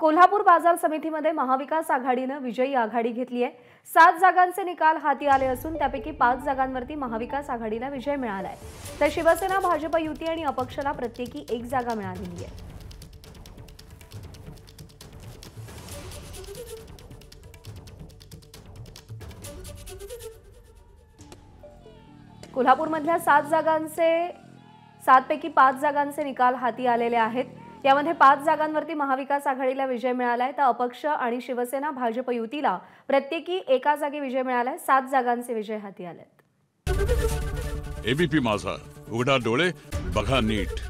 कोल्हापूर बाजार समितीमध्ये महाविकास आघाडीने विजयी आघाडी घेतली आहे। 7 जागांचे निकाल हाती आले असून त्यापैकी 5 जागांवरती महाविकास आघाडीला विजय मिळाला आहे, तर शिवसेना भाजप युती आणि अपक्षला प्रत्येकी 1 जागा मिळालेली आहे। कोल्हापूरमधल्या 7 पैकी 5 जागांचे निकाल हाती आलेले आहेत। यामध्ये 5 जागांवरती महाविकास आघाडीला विजय मिळाला आहे, तर अपक्ष आणि शिवसेना भाजप युतीला प्रत्येकी 1 जागी विजय मिळाला आहे। 7 जागांचे विजय हाती आलेत। एबीपी माझा, उघडा डोळे बघा नीट।